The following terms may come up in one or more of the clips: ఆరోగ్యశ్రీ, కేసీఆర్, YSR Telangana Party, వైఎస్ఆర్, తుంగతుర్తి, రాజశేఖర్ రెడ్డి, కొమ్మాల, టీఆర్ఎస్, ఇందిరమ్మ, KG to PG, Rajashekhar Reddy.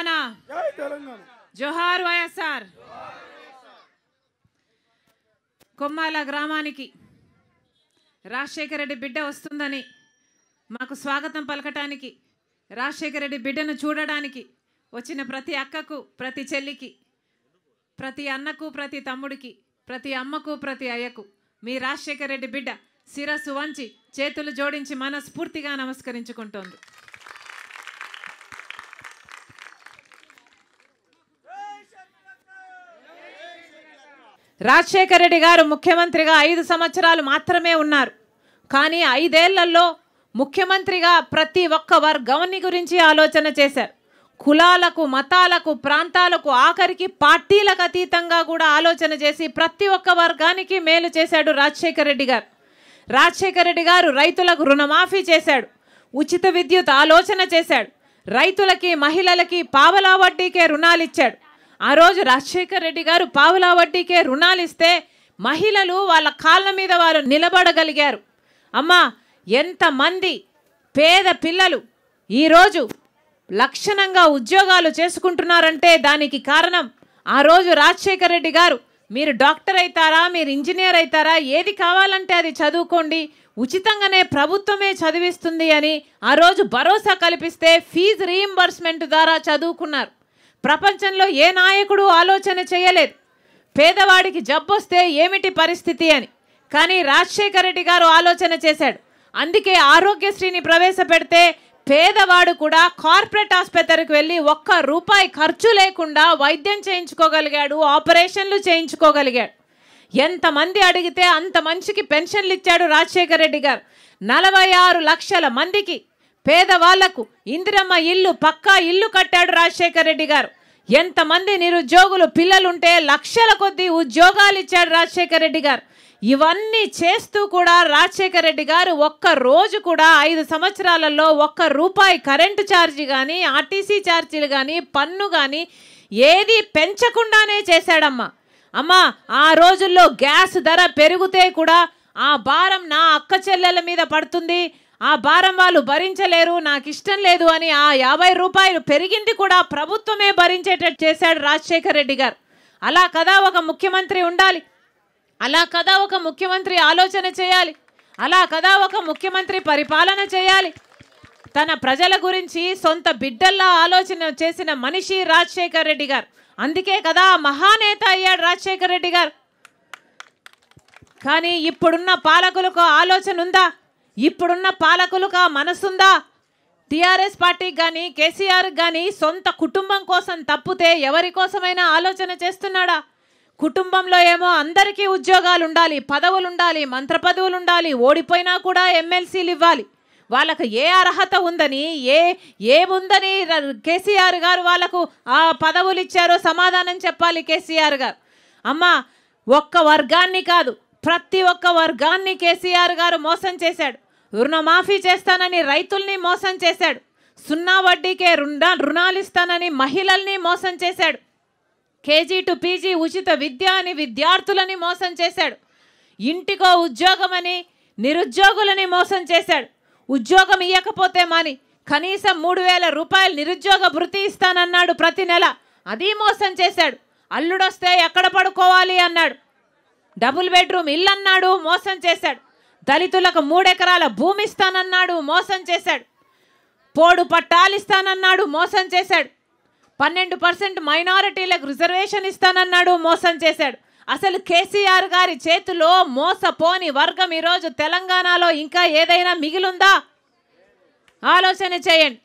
తెలంగాణ జై తెలంగాణ జోహార్ వైఎస్ఆర్ కొమ్మాల గ్రామానికి రాజశేఖర రెడ్డి బిడ్డ వస్తుందని మాకు స్వాగతం పలకడానికి రాజశేఖర రెడ్డి బిడ్డను చూడడానికి వచ్చిన ప్రతి అక్కకు ప్రతి చెల్లికి ప్రతి అన్నకు ప్రతి తమ్ముడికి ప్రతి అమ్మకు ప్రతి అయ్యకు మీ రాజశేఖర రెడ్డి బిడ్డ శిరస్సు వంచి చేతులు జోడించి మనస్ఫూర్తిగా నమస్కరించుకుంటోంది. రాజశేఖర రెడ్డి గారు ముఖ్యమంత్రిగా 5 సంవత్సరాలు మాత్రమే ఉన్నారు. కానీ 5 ఏళ్లలో ముఖ్యమంత్రిగా ప్రతి ఒక్క వర్గాన్ని గురించి ఆలోచన చేశారు. కులాలకు, మతాలకు, ప్రాంతాలకు, ఆఖరికి పార్టీలకు అతీతంగా కూడా ఆలోచన చేసి ప్రతి ఒక్క వర్గానికి మేలు చేశాడు రాజశేఖర రెడ్డి గారు. రాజశేఖర రెడ్డి గారు రైతులకు రుణమాఫీ చేశాడు, ఉచిత విద్యుత్ ఆలోచన చేశాడు, రైతులకి మహిళలకి పావలా వడ్డీకే రుణాలు ఇచ్చాడు. ఆ రోజు రాజశేఖర రెడ్డి గారు పావలా వడ్డీకే రుణాలు ఇస్తే మహిళలు వాళ్ళ కాళ్ళ మీద వారు నిలబడగలిగారు. అమ్మా, ఎంతమంది పేద పిల్లలు ఈరోజు లక్షణంగా ఉద్యోగాలు చేసుకుంటున్నారంటే దానికి కారణం ఆ రోజు రాజశేఖర రెడ్డి గారు మీరు డాక్టర్ అవుతారా, మీరు ఇంజనీర్ అవుతారా, ఏది కావాలంటే అది చదువుకోండి, ఉచితంగానే ప్రభుత్వమే చదివిస్తుంది అని ఆ రోజు భరోసా కల్పిస్తే ఫీజు రీయింబర్స్మెంట్ ద్వారా చదువుకున్నారు. ప్రపంచంలో ఏ నాయకుడు ఆలోచన చేయలేదు పేదవాడికి జబ్బొస్తే ఏమిటి పరిస్థితి అని. కానీ రాజశేఖర రెడ్డి గారు ఆలోచన చేశాడు. అందుకే ఆరోగ్యశ్రీని ప్రవేశపెడితే పేదవాడు కూడా కార్పొరేట్ ఆసుపత్రికి వెళ్ళి ఒక్క రూపాయి ఖర్చు లేకుండా వైద్యం చేయించుకోగలిగాడు, ఆపరేషన్లు చేయించుకోగలిగాడు. ఎంతమంది అడిగితే అంత మంచికి పెన్షన్లు ఇచ్చాడు రాజశేఖర రెడ్డి గారు. 46 లక్షల మందికి పేదవాళ్లకు ఇందిరమ్మ ఇల్లు, పక్కా ఇల్లు కట్టాడు రాజశేఖర రెడ్డి గారు. ఎంతమంది నిరుద్యోగులు పిల్లలుంటే లక్షల కొద్దీ ఉద్యోగాలు ఇచ్చాడు రాజశేఖర రెడ్డి గారు. ఇవన్నీ చేస్తూ కూడా రాజశేఖర రెడ్డి గారు ఒక్క రోజు కూడా 5 సంవత్సరాలలో ఒక్క రూపాయి కరెంటు ఛార్జీ కానీ, ఆర్టీసీ ఛార్జీలు కానీ, పన్ను కానీ ఏది పెంచకుండానే చేశాడమ్మా. అమ్మా, ఆ రోజుల్లో గ్యాస్ ధర పెరిగితే కూడా ఆ భారం నా అక్క చెల్లెల మీద పడుతుంది, ఆ భారం వాళ్ళు భరించలేరు, నాకు ఇష్టం లేదు అని ఆ 50 రూపాయలు పెరిగింది కూడా ప్రభుత్వమే భరించేటట్టు చేశాడు రాజశేఖర రెడ్డి గారు. అలా కదా ఒక ముఖ్యమంత్రి ఉండాలి, అలా కదా ఒక ముఖ్యమంత్రి ఆలోచన చేయాలి, అలా కదా ఒక ముఖ్యమంత్రి పరిపాలన చేయాలి. తన ప్రజల గురించి సొంత బిడ్డల్లా ఆలోచన చేసిన మనిషి రాజశేఖర రెడ్డి గారు. అందుకే కదా మహానేత అయ్యాడు రాజశేఖర రెడ్డి గారు. కానీ ఇప్పుడున్న పాలకులకు ఆలోచన ఉందా? ఇప్పుడున్న పాలకులకు ఆ మనసుందా? టీఆర్ఎస్ పార్టీకి కానీ కేసీఆర్కి కానీ సొంత కుటుంబం కోసం తప్పితే ఎవరి కోసమైనా ఆలోచన చేస్తున్నాడా? కుటుంబంలో ఏమో అందరికీ ఉద్యోగాలు ఉండాలి, పదవులు ఉండాలి, మంత్రి పదవులు ఉండాలి, ఓడిపోయినా కూడా ఎమ్మెల్సీలు ఇవ్వాలి. వాళ్ళకు ఏ అర్హత ఉందని, ఏముందని కేసీఆర్ గారు వాళ్ళకు ఆ పదవులు ఇచ్చారో సమాధానం చెప్పాలి కేసీఆర్ గారు. అమ్మా, ఒక్క వర్గాన్ని కాదు ప్రతి ఒక్క వర్గాన్ని కేసీఆర్ గారు మోసం చేశాడు. రుణమాఫీ చేస్తానని రైతుల్ని మోసం చేశాడు, 0 వడ్డీకే రుణాలు ఇస్తానని మహిళల్ని మోసం చేశాడు, KG to PG ఉచిత విద్య అని విద్యార్థులని మోసం చేశాడు, ఇంటికో ఉద్యోగం అని నిరుద్యోగులని మోసం చేశాడు, ఉద్యోగం ఇవ్వకపోతే మాని కనీసం 3000 రూపాయలు నిరుద్యోగ భృతి ఇస్తానన్నాడు ప్రతి నెల, అది మోసం చేశాడు, అల్లుడొస్తే ఎక్కడ పడుకోవాలి అన్నాడు, డబుల్ బెడ్రూమ్ ఇల్లు అన్నాడు మోసం చేశాడు, దళితులకు 3 ఎకరాల భూమి ఇస్తానన్నాడు మోసం చేశాడు, పోడు పట్టాలు ఇస్తానన్నాడు మోసం చేశాడు, 12% మైనారిటీలకు రిజర్వేషన్ ఇస్తానన్నాడు మోసం చేశాడు. అసలు కేసీఆర్ గారి చేతిలో మోసపోని వర్గం ఈరోజు తెలంగాణలో ఇంకా ఏదైనా మిగిలిందా? ఆలోచన చేయండి.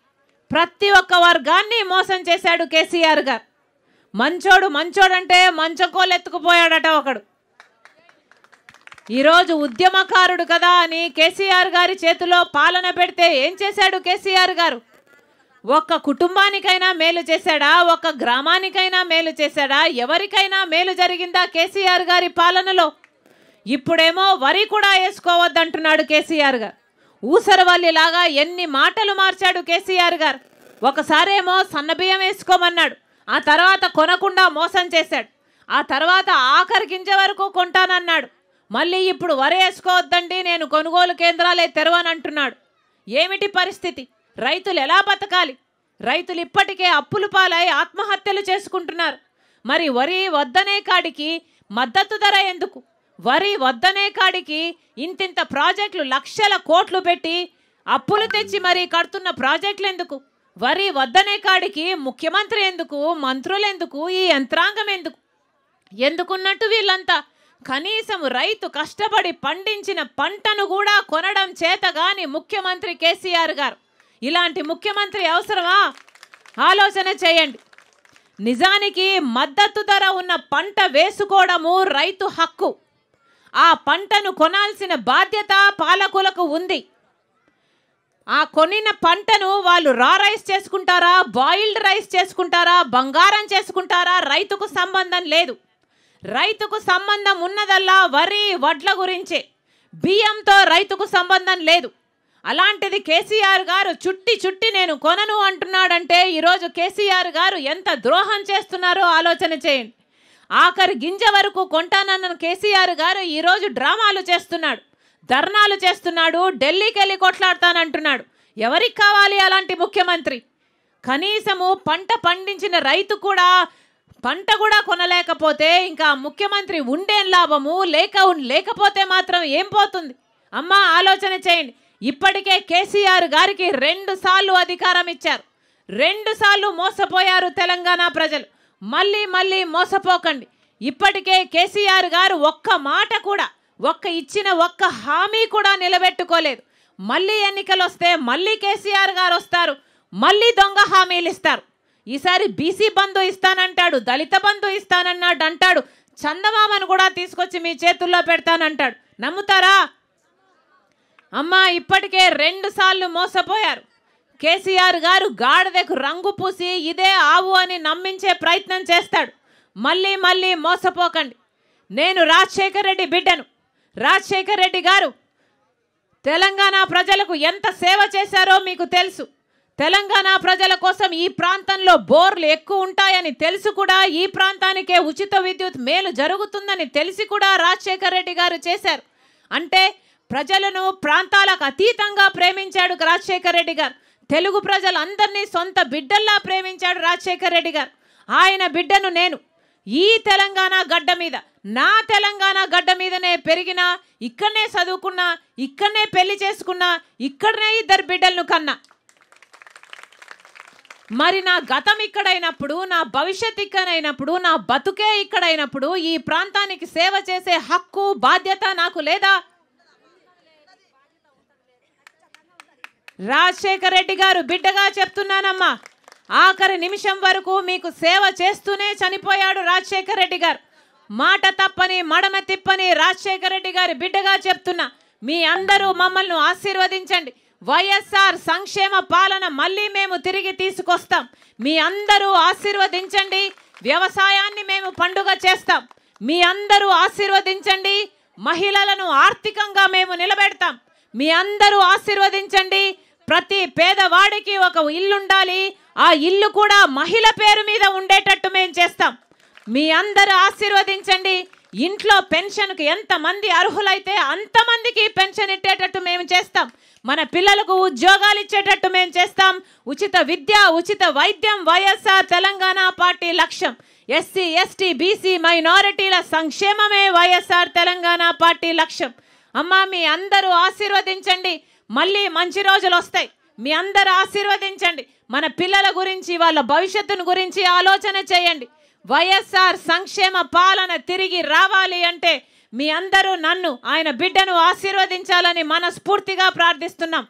ప్రతి ఒక్క వర్గాన్ని మోసం చేశాడు కేసీఆర్ గారు. మంచోడు మంచోడంటే మంచకోలు ఎత్తుకుపోయాడట ఒకడు. ఈరోజు ఉద్యమకారుడు కదా అని కేసీఆర్ గారి చేతిలో పాలన పెడితే ఏం చేశాడు కేసీఆర్ గారు? ఒక్క కుటుంబానికైనా మేలు చేశాడా? ఒక్క గ్రామానికైనా మేలు చేశాడా? ఎవరికైనా మేలు జరిగిందా కేసీఆర్ గారి పాలనలో? ఇప్పుడేమో వరి కూడా వేసుకోవద్దంటున్నాడు కేసీఆర్ గారు. ఊసరవల్లిలాగా ఎన్ని మాటలు మార్చాడు కేసీఆర్ గారు. ఒకసారేమో సన్నబియ్యం వేసుకోమన్నాడు, ఆ తర్వాత కొనకుండా మోసం చేశాడు, ఆ తర్వాత ఆఖరి గింజ వరకు కొంటానన్నాడు, మళ్ళీ ఇప్పుడు వరి వేసుకోవద్దండి, నేను కొనుగోలు కేంద్రాలే తెరవనంటున్నాడు. ఏమిటి పరిస్థితి? రైతులు ఎలా బతకాలి? రైతులు ఇప్పటికే అప్పుల పాలై ఆత్మహత్యలు చేసుకుంటున్నారు. మరి వరి వద్దనే కాడికి మద్దతు ధర ఎందుకు? వరి వద్దనే కాడికి ఇంతింత ప్రాజెక్టులు లక్షల కోట్లు పెట్టి అప్పులు తెచ్చి మరి కడుతున్న ప్రాజెక్టులు ఎందుకు? వరి వద్దనే కాడికి ముఖ్యమంత్రి ఎందుకు, మంత్రులు ఎందుకు, ఈ యంత్రాంగం ఎందుకు? ఎందుకున్నట్టు వీళ్ళంతా కనీసం రైతు కష్టపడి పండించిన పంటను కూడా కొనడం చేతగాని ముఖ్యమంత్రి కేసీఆర్ గారు. ఇలాంటి ముఖ్యమంత్రి అవసరమా? ఆలోచన చేయండి. నిజానికి మద్దతు ధర ఉన్న పంట వేసుకోవడము రైతు హక్కు. ఆ పంటను కొనాల్సిన బాధ్యత పాలకులకు ఉంది. ఆ కొనిన పంటను వాళ్ళు రా రైస్ చేసుకుంటారా, బాయిల్డ్ రైస్ చేసుకుంటారా, బంగారం చేసుకుంటారా, రైతుకు సంబంధం లేదు. రైతుకు సంబంధం ఉన్నదల్లా వరి వడ్ల గురించే, బియ్యంతో రైతుకు సంబంధం లేదు. అలాంటిది కేసీఆర్ గారు చుట్టి చుట్టి నేను కొనను అంటున్నాడంటే ఈరోజు కేసీఆర్ గారు ఎంత ద్రోహం చేస్తున్నారో ఆలోచన చేయండి. ఆఖరి గింజ వరకు కొంటానన్న కేసీఆర్ గారు ఈరోజు డ్రామాలు చేస్తున్నాడు, ధర్నాలు చేస్తున్నాడు, ఢిల్లీకి వెళ్ళి కొట్లాడతానంటున్నాడు. ఎవరికి కావాలి అలాంటి ముఖ్యమంత్రి? కనీసము పంట పండించిన రైతు కూడా పంట కూడా కొనలేకపోతే ఇంకా ముఖ్యమంత్రి ఉండేం లాభము? లేకపోతే మాత్రం ఏం పోతుంది? అమ్మ ఆలోచన చేయండి. ఇప్పటికే కేసీఆర్ గారికి 2 సార్లు అధికారం ఇచ్చారు. 2 సార్లు మోసపోయారు తెలంగాణ ప్రజలు. మళ్ళీ మళ్ళీ మోసపోకండి. ఇప్పటికే కేసీఆర్ గారు ఒక్క మాట కూడా, ఒక్క ఇచ్చిన ఒక్క హామీ కూడా నిలబెట్టుకోలేదు. మళ్ళీ ఎన్నికలు వస్తే మళ్ళీ కేసీఆర్ గారు వస్తారు, మళ్ళీ దొంగ హామీలు ఇస్తారు. ఈసారి బీసీ బంధు ఇస్తానంటాడు, దళిత బంధు ఇస్తానన్నాడు అంటాడు, చందమామను కూడా తీసుకొచ్చి మీ చేతుల్లో పెడతానంటాడు. నమ్ముతారా అమ్మా? ఇప్పటికే 2 సార్లు మోసపోయారు. కేసీఆర్ గారు గాడిదకు రంగు పూసి ఇదే ఆవు అని నమ్మించే ప్రయత్నం చేస్తాడు. మళ్ళీ మళ్ళీ మోసపోకండి. నేను రాజశేఖర్ రెడ్డి బిడ్డను. రాజశేఖర్ రెడ్డి గారు తెలంగాణ ప్రజలకు ఎంత సేవ చేశారో మీకు తెలుసు. తెలంగాణ ప్రజల కోసం ఈ ప్రాంతంలో బోర్లు ఎక్కువ ఉంటాయని తెలుసు కూడా, ఈ ప్రాంతానికే ఉచిత విద్యుత్ మేలు జరుగుతుందని తెలిసి కూడా రాజశేఖర్ రెడ్డి గారు చేశారు. అంటే ప్రజలను ప్రాంతాలకు అతీతంగా ప్రేమించాడు రాజశేఖర్ రెడ్డి గారు. తెలుగు ప్రజలందరినీ సొంత బిడ్డల్లా ప్రేమించాడు రాజశేఖర్ రెడ్డి గారు. ఆయన బిడ్డను నేను. ఈ తెలంగాణ గడ్డ మీద, నా తెలంగాణ గడ్డ మీదనే పెరిగినా, ఇక్కడనే చదువుకున్నా, ఇక్కడనే పెళ్లి చేసుకున్నా, ఇక్కడనే 2 బిడ్డలను కన్నా. మరి నా గతం ఇక్కడైనప్పుడు, నా భవిష్యత్ ఇక్కడైనప్పుడు, నా బతుకే ఇక్కడైనప్పుడు ఈ ప్రాంతానికి సేవ చేసే హక్కు, బాధ్యత నాకు లేదా? రాజశేఖర్ రెడ్డి గారు బిడ్డగా చెప్తున్నానమ్మా, ఆఖరి నిమిషం వరకు మీకు సేవ చేస్తూనే చనిపోయాడు రాజశేఖర్ రెడ్డి గారు. మాట తప్పని, మడమ తిప్పని రాజశేఖర్ రెడ్డి గారు బిడ్డగా చెప్తున్నా, మీ అందరూ మమ్మల్ని ఆశీర్వదించండి. వైఎస్ఆర్ సంక్షేమ పాలన మళ్ళీ మేము తిరిగి తీసుకొస్తాం. మీ అందరూ ఆశీర్వదించండి. వ్యవసాయాన్ని మేము పండుగ చేస్తాం. మీ అందరూ ఆశీర్వదించండి. మహిళలను ఆర్థికంగా మేము నిలబెడతాం. మీ అందరూ ఆశీర్వదించండి. ప్రతి పేదవాడికి ఒక ఇల్లు ఉండాలి. ఆ ఇల్లు కూడా మహిళ పేరు మీద ఉండేటట్టు మేము చేస్తాం. మీ అందరూ ఆశీర్వదించండి. ఇంట్లో పెన్షన్కు ఎంతమంది అర్హులైతే అంతమందికి పెన్షన్ ఇచ్చేటట్టు మేము చేస్తాం. మన పిల్లలకు ఉద్యోగాలు ఇచ్చేటట్టు మేము చేస్తాం. ఉచిత విద్య, ఉచిత వైద్యం వైఎస్ఆర్ తెలంగాణ పార్టీ లక్ష్యం. ఎస్సీ, ఎస్టీ, బీసీ మైనారిటీల సంక్షేమమే వైఎస్ఆర్ తెలంగాణ పార్టీ లక్ష్యం. అమ్మా మీ అందరూ ఆశీర్వదించండి. మళ్ళీ మంచి రోజులు వస్తాయి. మీ అందరూ ఆశీర్వదించండి. మన పిల్లల గురించి, వాళ్ళ భవిష్యత్తును గురించి ఆలోచన చేయండి. వైఎస్ఆర్ సంక్షేమ పాలన తిరిగి రావాలి అంటే మీ అందరూ నన్ను, ఆయన బిడ్డను ఆశీర్వదించాలని మనస్ఫూర్తిగా ప్రార్థిస్తున్నాం.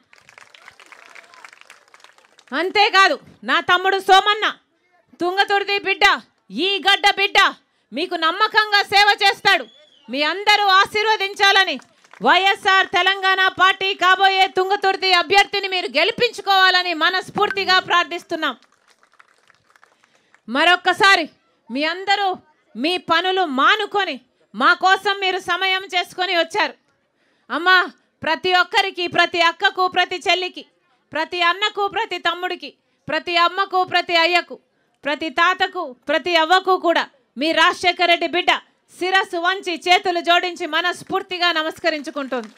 అంతేకాదు, నా తమ్ముడు సోమన్న తుంగతుర్తి బిడ్డ, ఈ గడ్డ బిడ్డ, మీకు నమ్మకంగా సేవ చేస్తాడు. మీ అందరూ ఆశీర్వదించాలని, వైఎస్ఆర్ తెలంగాణ పార్టీ కాబోయే తుంగతుర్తి అభ్యర్థిని మీరు గెలిపించుకోవాలని మనస్ఫూర్తిగా ప్రార్థిస్తున్నాం. మరొక్కసారి మీ అందరూ మీ పనులు మానుకొని మా కోసం మీరు సమయం చేసుకొని వచ్చారు. అమ్మా ప్రతి ఒక్కరికి, ప్రతి అక్కకు, ప్రతి చెల్లికి, ప్రతి అన్నకు, ప్రతి తమ్ముడికి, ప్రతి అమ్మకు, ప్రతి అయ్యకు, ప్రతి తాతకు, ప్రతి అవ్వకు కూడా మీ రాజశేఖర్ రెడ్డి బిడ్డ శిరస్సు వంచి చేతులు జోడించి మనస్ఫూర్తిగా నమస్కరించుకుంటుంది.